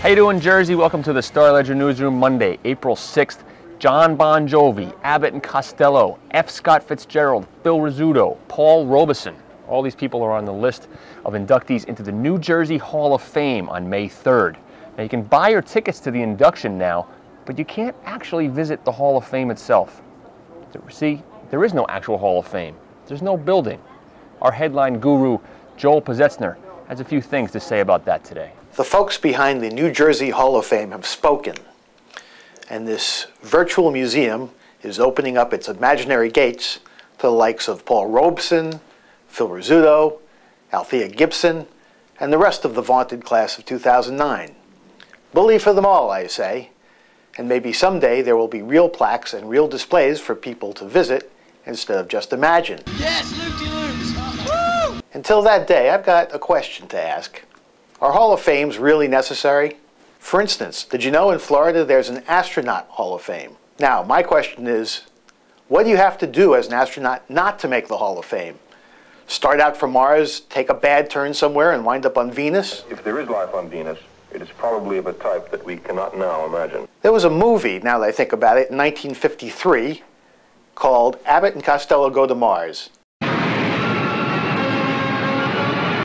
How you doing, Jersey? Welcome to the Star-Ledger Newsroom, Monday, April 6th. John Bon Jovi, Abbott and Costello, F. Scott Fitzgerald, Phil Rizzuto, Paul Robeson. All these people are on the list of inductees into the New Jersey Hall of Fame on May 3rd. Now, you can buy your tickets to the induction now, but you can't actually visit the Hall of Fame itself. See, there is no actual Hall of Fame. There's no building. Our headline guru, Joel Pisetzner, has a few things to say about that today. The folks behind the New Jersey Hall of Fame have spoken, and this virtual museum is opening up its imaginary gates to the likes of Paul Robeson, Phil Rizzuto, Althea Gibson, and the rest of the vaunted class of 2009. Bully for them all, I say, and maybe someday there will be real plaques and real displays for people to visit instead of just imagine. Yes, loop-de-loops. Until that day, I've got a question to ask. Are Hall of Fames really necessary? For instance, did you know in Florida there's an Astronaut Hall of Fame? Now, my question is, what do you have to do as an astronaut not to make the Hall of Fame? Start out from Mars, take a bad turn somewhere, and wind up on Venus? If there is life on Venus, it is probably of a type that we cannot now imagine. There was a movie, now that I think about it, in 1953 called Abbott and Costello Go to Mars.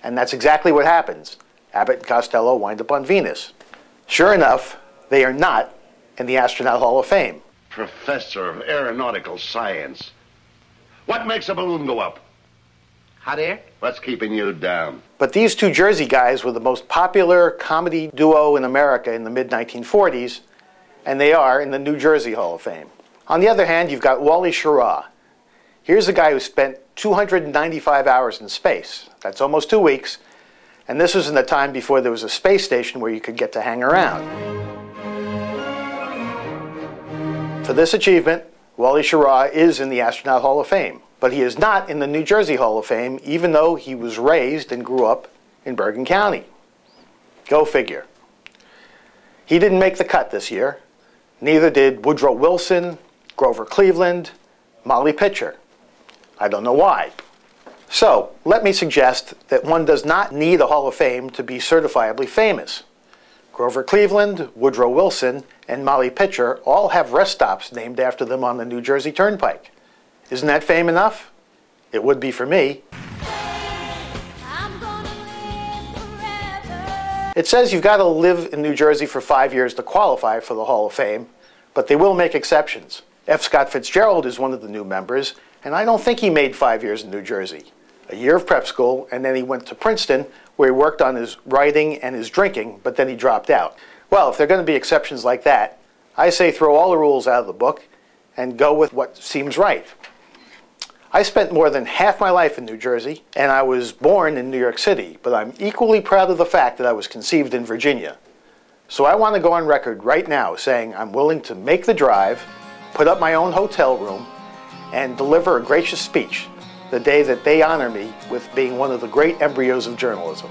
And that's exactly what happens. Abbott and Costello wind up on Venus. Sure enough, they are not in the Astronaut Hall of Fame. Professor of Aeronautical Science, what makes a balloon go up? Hot air? What's keeping you down? But these two Jersey guys were the most popular comedy duo in America in the mid-1940s, and they are in the New Jersey Hall of Fame. On the other hand, you've got Wally Schirra. Here's a guy who spent 295 hours in space. That's almost 2 weeks. And this was in the time before there was a space station where you could get to hang around. For this achievement, Wally Schirra is in the Astronaut Hall of Fame, but he is not in the New Jersey Hall of Fame, even though he was raised and grew up in Bergen County. Go figure. He didn't make the cut this year. Neither did Woodrow Wilson, Grover Cleveland, Molly Pitcher. I don't know why. So, let me suggest that one does not need a Hall of Fame to be certifiably famous. Grover Cleveland, Woodrow Wilson, and Molly Pitcher all have rest stops named after them on the New Jersey Turnpike. Isn't that fame enough? It would be for me. I'm gonna live forever. It says you've got to live in New Jersey for 5 years to qualify for the Hall of Fame, but they will make exceptions. F. Scott Fitzgerald is one of the new members, and I don't think he made 5 years in New Jersey. A year of prep school, and then he went to Princeton, where he worked on his writing and his drinking, but then he dropped out. Well, if there are going to be exceptions like that, I say throw all the rules out of the book and go with what seems right. I spent more than half my life in New Jersey, and I was born in New York City, but I'm equally proud of the fact that I was conceived in Virginia. So I want to go on record right now saying I'm willing to make the drive, put up my own hotel room, and deliver a gracious speech the day that they honor me with being one of the great embryos of journalism.